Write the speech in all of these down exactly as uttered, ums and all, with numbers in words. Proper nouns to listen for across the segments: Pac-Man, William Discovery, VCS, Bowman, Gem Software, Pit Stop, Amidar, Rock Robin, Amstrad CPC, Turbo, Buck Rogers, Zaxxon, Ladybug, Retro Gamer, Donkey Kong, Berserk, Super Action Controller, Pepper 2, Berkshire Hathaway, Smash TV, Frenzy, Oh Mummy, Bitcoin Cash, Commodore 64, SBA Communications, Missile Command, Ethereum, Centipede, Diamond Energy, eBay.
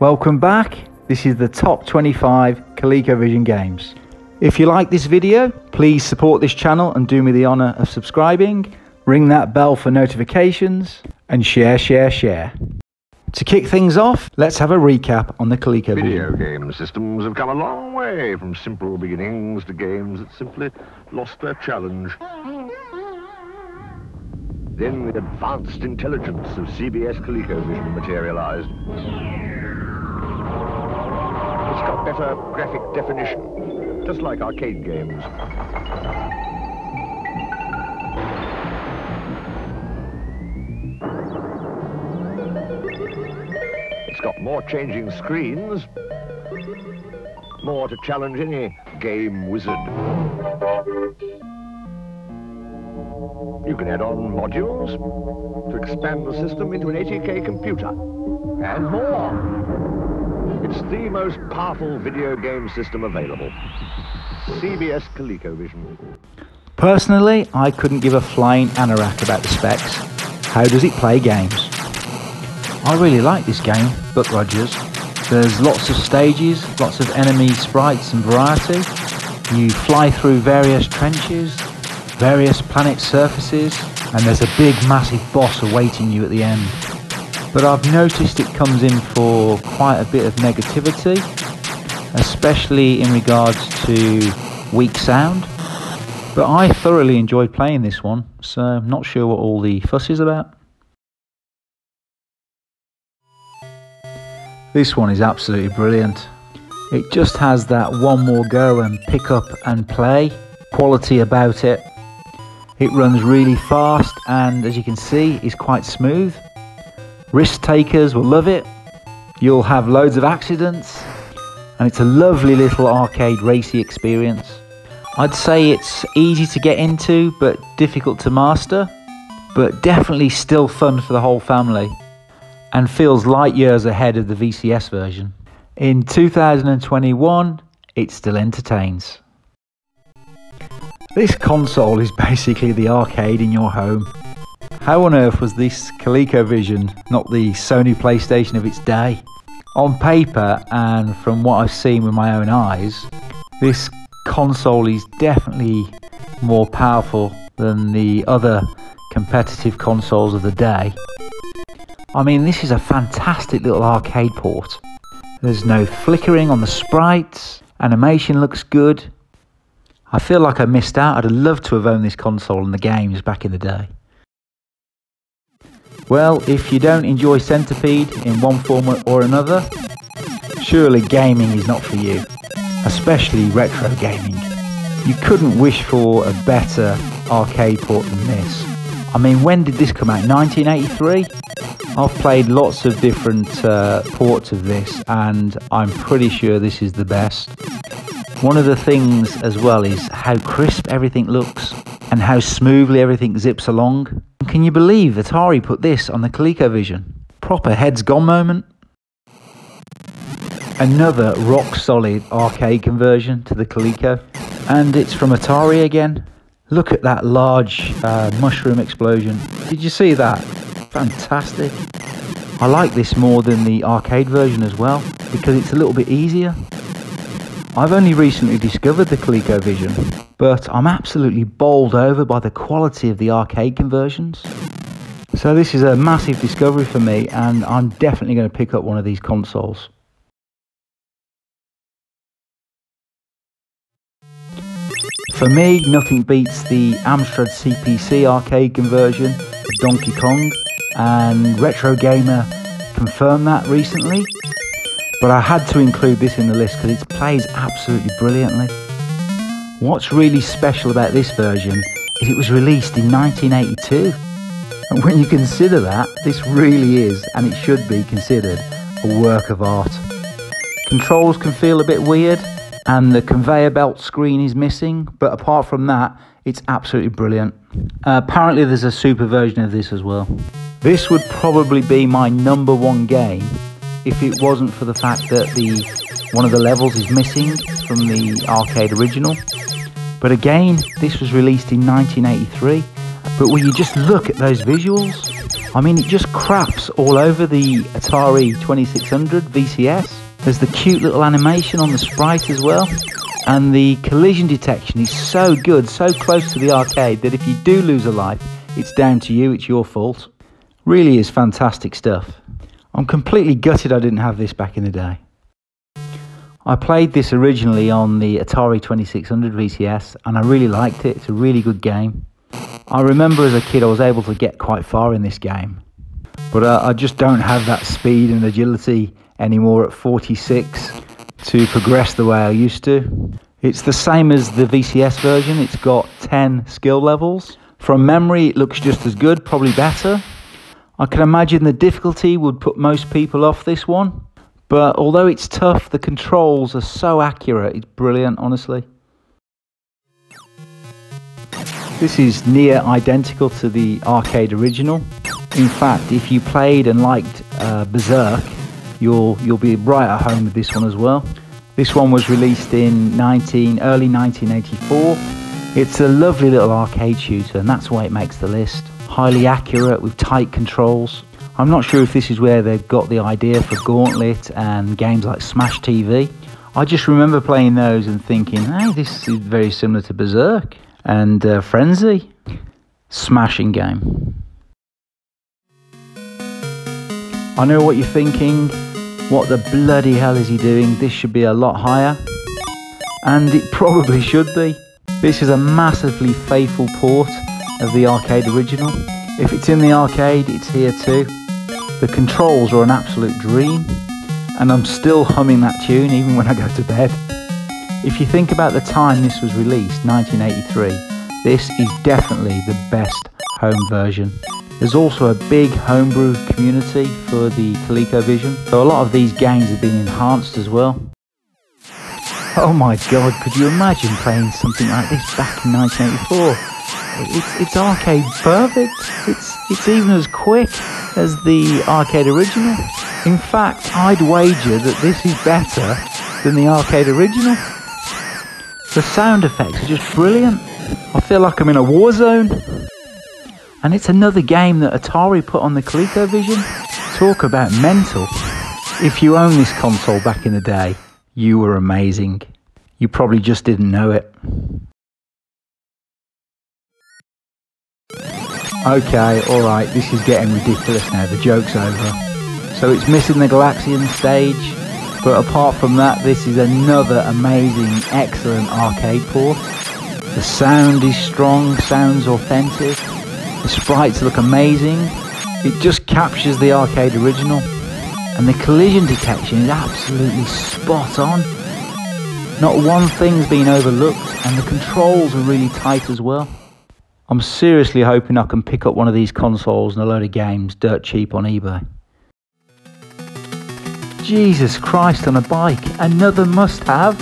Welcome back. This is the top twenty-five ColecoVision games. If you like this video, please support this channel and do me the honor of subscribing. Ring that bell for notifications and share, share, share. To kick things off, let's have a recap on the ColecoVision. Video game systems have come a long way from simple beginnings to games that simply lost their challenge. Then the advanced intelligence of C B S ColecoVision materialized. It's got better graphic definition, just like arcade games. It's got more changing screens, more to challenge any game wizard. You can add on modules to expand the system into an eighty K computer, and more. It's the most powerful video game system available. C B S ColecoVision. Personally, I couldn't give a flying anorak about the specs. How does it play games? I really like this game, Buck Rogers. There's lots of stages, lots of enemy sprites and variety. You fly through various trenches, various planet surfaces, and there's a big massive boss awaiting you at the end. But I've noticed it comes in for quite a bit of negativity, especially in regards to weak sound. But I thoroughly enjoyed playing this one, so I'm not sure what all the fuss is about. This one is absolutely brilliant. It just has that one more go and pick up and play quality about it. It runs really fast and, as you can see, is quite smooth. Risk takers will love it. You'll have loads of accidents, and it's a lovely little arcade racy experience. I'd say it's easy to get into but difficult to master, but definitely still fun for the whole family, and feels light years ahead of the V C S version. In two thousand twenty-one, it still entertains. This console is basically the arcade in your home. How on earth was this ColecoVision not the Sony PlayStation of its day? On paper, and from what I've seen with my own eyes, this console is definitely more powerful than the other competitive consoles of the day. I mean, this is a fantastic little arcade port. There's no flickering on the sprites, animation looks good. I feel like I missed out. I'd have loved to have owned this console and the games back in the day. Well, if you don't enjoy Centipede in one form or another, surely gaming is not for you, especially retro gaming. You couldn't wish for a better arcade port than this. I mean, when did this come out? nineteen eighty-three? I've played lots of different uh, ports of this, and I'm pretty sure this is the best. One of the things as well is how crisp everything looks and how smoothly everything zips along. Can you believe Atari put this on the ColecoVision? Proper heads gone moment. Another rock solid arcade conversion to the Coleco, and it's from Atari again. Look at that large uh, mushroom explosion. Did you see that? Fantastic. I like this more than the arcade version as well, because it's a little bit easier. I've only recently discovered the ColecoVision, but I'm absolutely bowled over by the quality of the arcade conversions. So this is a massive discovery for me, and I'm definitely going to pick up one of these consoles. For me, nothing beats the Amstrad C P C arcade conversion of Donkey Kong, and Retro Gamer confirmed that recently, but I had to include this in the list because it plays absolutely brilliantly. What's really special about this version is it was released in nineteen eighty-two, and when you consider that, this really is, and it should be considered, a work of art. Controls can feel a bit weird, and the conveyor belt screen is missing, but apart from that, it's absolutely brilliant. Uh, apparently there's a super version of this as well. This would probably be my number one game if it wasn't for the fact that the one of the levels is missing from the arcade original. But again, this was released in nineteen eighty-three, But when you just look at those visuals, I mean, it just craps all over the Atari twenty-six hundred V C S. There's the cute little animation on the sprite as well. And the collision detection is so good, so close to the arcade, that if you do lose a life, it's down to you, it's your fault. Really is fantastic stuff. I'm completely gutted I didn't have this back in the day. I played this originally on the Atari twenty-six hundred V C S and I really liked it. It's a really good game. I remember as a kid I was able to get quite far in this game, but uh, I just don't have that speed and agility anymore at forty-six to progress the way I used to. It's the same as the V C S version. It's got ten skill levels. From memory it looks just as good, probably better. I can imagine the difficulty would put most people off this one, but although it's tough, the controls are so accurate, it's brilliant, honestly. This is near identical to the arcade original. In fact, if you played and liked uh, Berserk, you'll, you'll be right at home with this one as well. This one was released in nineteen, early nineteen eighty-four. It's a lovely little arcade shooter, and that's why it makes the list. Highly accurate with tight controls. I'm not sure if this is where they've got the idea for Gauntlet and games like Smash T V. I just remember playing those and thinking, hey, this is very similar to Berserk and uh, Frenzy. Smashing game. I know what you're thinking. What the bloody hell is he doing? This should be a lot higher. And it probably should be. This is a massively faithful port of the arcade original. If it's in the arcade, it's here too. The controls are an absolute dream, and I'm still humming that tune even when I go to bed. If you think about the time this was released, nineteen eighty-three, this is definitely the best home version. There's also a big homebrew community for the ColecoVision, so a lot of these games have been enhanced as well. Oh my god, could you imagine playing something like this back in nineteen eighty-four? It's, it's arcade perfect. It's, it's even as quick as the arcade original. In fact, I'd wager that this is better than the arcade original. The sound effects are just brilliant. I feel like I'm in a war zone. And it's another game that Atari put on the ColecoVision. Talk about mental. If you owned this console back in the day, you were amazing. You probably just didn't know it. Okay, alright, this is getting ridiculous now, the joke's over. So it's missing the Galaxian stage, but apart from that, this is another amazing, excellent arcade port. The sound is strong, sounds authentic, the sprites look amazing, it just captures the arcade original, and the collision detection is absolutely spot on. Not one thing's been overlooked, and the controls are really tight as well. I'm seriously hoping I can pick up one of these consoles and a load of games dirt cheap on eBay. Jesus Christ on a bike, another must-have.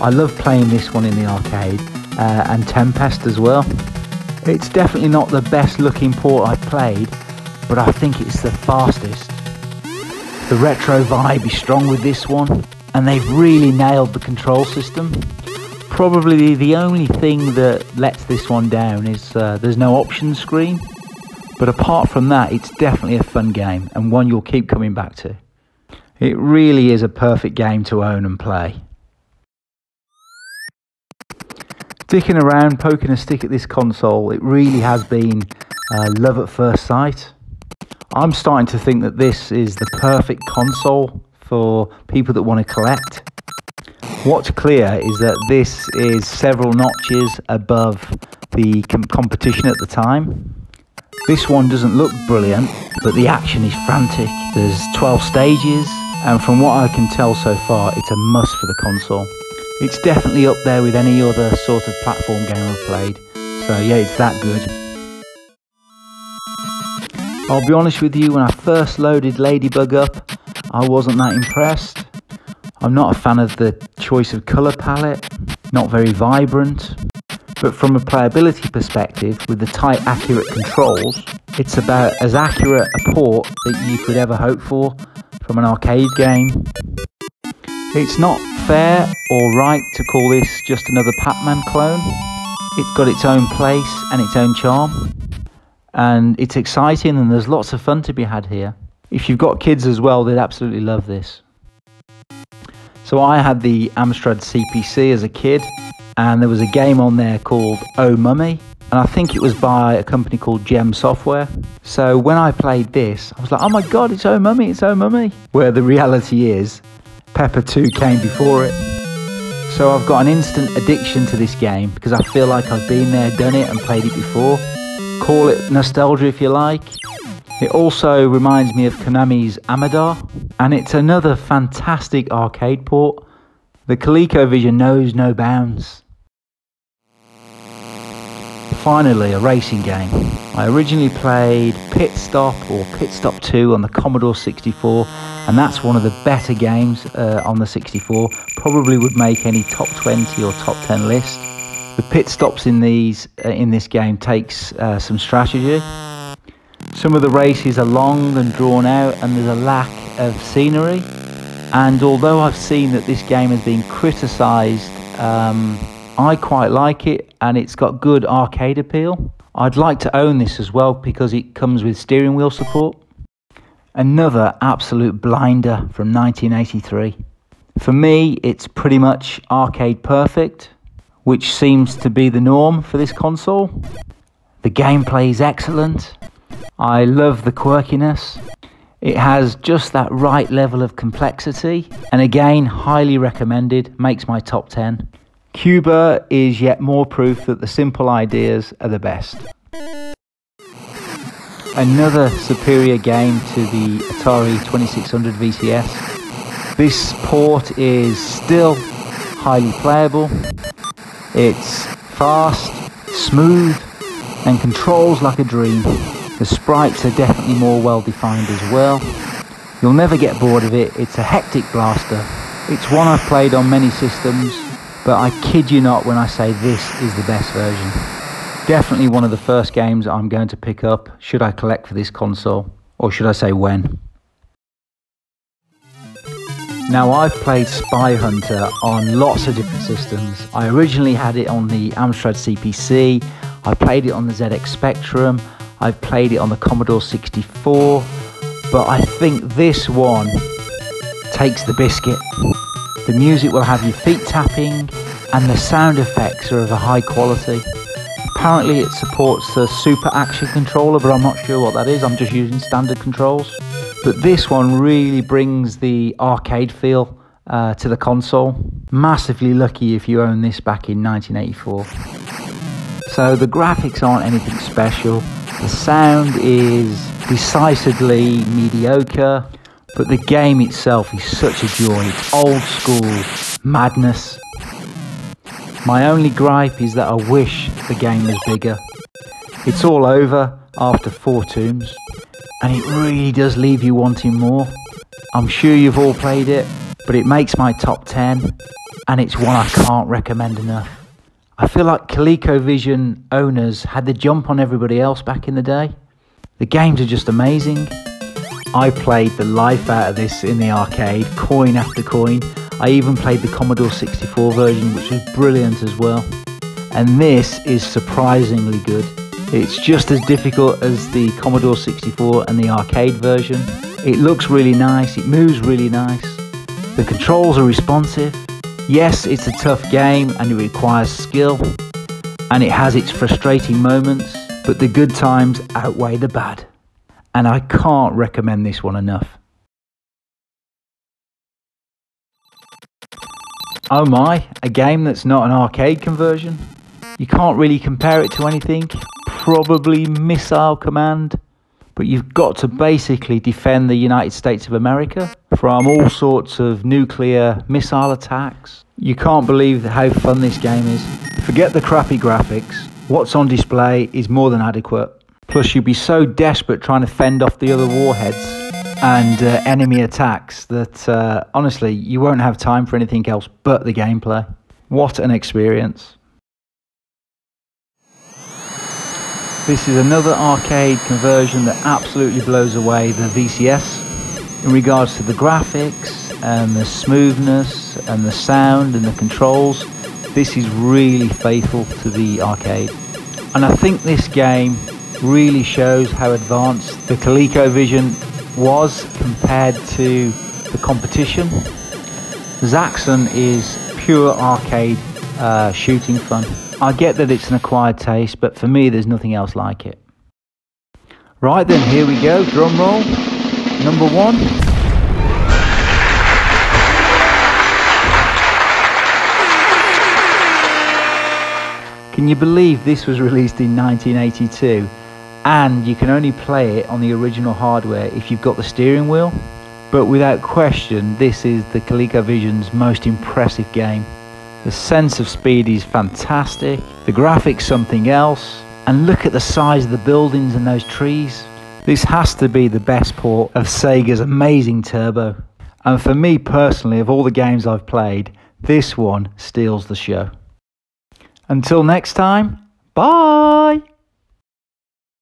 I love playing this one in the arcade uh, and Tempest as well. It's definitely not the best looking port I've played, but I think it's the fastest. The retro vibe is strong with this one, and they've really nailed the control system. Probably the only thing that lets this one down is uh, there's no options screen, but apart from that, it's definitely a fun game and one you'll keep coming back to. It really is a perfect game to own and play. Dicking around, poking a stick at this console, it really has been uh, love at first sight. I'm starting to think that this is the perfect console for people that want to collect. What's clear is that this is several notches above the com competition at the time. This one doesn't look brilliant, but the action is frantic. There's twelve stages, and from what I can tell so far, it's a must for the console. It's definitely up there with any other sort of platform game I've played, so yeah, it's that good. I'll be honest with you, when I first loaded Ladybug up, I wasn't that impressed. I'm not a fan of the choice of colour palette, not very vibrant, but from a playability perspective, with the tight accurate controls, it's about as accurate a port that you could ever hope for from an arcade game. It's not fair or right to call this just another Pac-Man clone. It's got its own place and its own charm. and it's exciting and there's lots of fun to be had here. If you've got kids as well, they'd absolutely love this. So I had the Amstrad C P C as a kid, and there was a game on there called Oh Mummy, and I think it was by a company called Gem Software. So when I played this, I was like, oh my god, it's Oh Mummy, it's Oh Mummy. Where the reality is, Pepper two came before it. So I've got an instant addiction to this game, because I feel like I've been there, done it, and played it before. Call it nostalgia if you like. It also reminds me of Konami's Amidar, and it's another fantastic arcade port. The ColecoVision knows no bounds. Finally, a racing game. I originally played Pit Stop or Pit Stop two on the Commodore sixty-four, and that's one of the better games uh, on the sixty-four. Probably would make any top twenty or top ten list. The pit stops in these uh, in this game takes uh, some strategy. Some of the races are long and drawn out, and there's a lack of scenery. And although I've seen that this game has been criticised, um, I quite like it, and it's got good arcade appeal. I'd like to own this as well because it comes with steering wheel support. Another absolute blinder from nineteen eighty-three. For me, it's pretty much arcade perfect, which seems to be the norm for this console. The gameplay is excellent. I love the quirkiness. It has just that right level of complexity, and again, highly recommended, makes my top ten. Cuba is yet more proof that the simple ideas are the best. Another superior game to the Atari twenty-six hundred V C S. This port is still highly playable. It's fast, smooth, and controls like a dream. The sprites are definitely more well defined as well. You'll never get bored of it. It's a hectic blaster. It's one I've played on many systems, but I kid you not when I say this is the best version. Definitely one of the first games I'm going to pick up should I collect for this console, or should I say when. Now, I've played Spy Hunter on lots of different systems. I originally had it on the Amstrad C P C, I played it on the Z X Spectrum, I've played it on the Commodore sixty-four, but I think this one takes the biscuit. The music will have your feet tapping, and the sound effects are of a high quality. Apparently it supports the Super Action Controller, but I'm not sure what that is, I'm just using standard controls. But this one really brings the arcade feel uh, to the console. Massively lucky if you own this back in nineteen eighty-four. So the graphics aren't anything special. The sound is decidedly mediocre, but the game itself is such a joy. It's old school madness. My only gripe is that I wish the game was bigger. It's all over after four tombs, and it really does leave you wanting more. I'm sure you've all played it, but it makes my top ten, and it's one I can't recommend enough. I feel like ColecoVision owners had the jump on everybody else back in the day. The games are just amazing. I played the life out of this in the arcade, coin after coin. I even played the Commodore sixty-four version, which was brilliant as well. And this is surprisingly good. It's just as difficult as the Commodore sixty-four and the arcade version. It looks really nice, it moves really nice. The controls are responsive. Yes, it's a tough game and it requires skill, and it has its frustrating moments, but the good times outweigh the bad. And I can't recommend this one enough. Oh my, a game that's not an arcade conversion. You can't really compare it to anything, probably Missile Command, but you've got to basically defend the United States of America from all sorts of nuclear missile attacks. You can't believe how fun this game is. Forget the crappy graphics. What's on display is more than adequate. Plus, you'd be so desperate trying to fend off the other warheads and uh, enemy attacks that, uh, honestly, you won't have time for anything else but the gameplay. What an experience. This is another arcade conversion that absolutely blows away the V C S. In regards to the graphics and the smoothness and the sound and the controls, this is really faithful to the arcade. And I think this game really shows how advanced the ColecoVision was compared to the competition. Zaxxon is pure arcade uh, shooting fun. I get that it's an acquired taste, but for me there's nothing else like it. Right then, here we go, drum roll, number one. Can you believe this was released in nineteen eighty-two? And you can only play it on the original hardware if you've got the steering wheel. But without question, this is the ColecoVision's most impressive game. The sense of speed is fantastic, the graphics something else, and look at the size of the buildings and those trees. This has to be the best port of Sega's amazing Turbo. And for me personally, of all the games I've played, this one steals the show. Until next time, bye!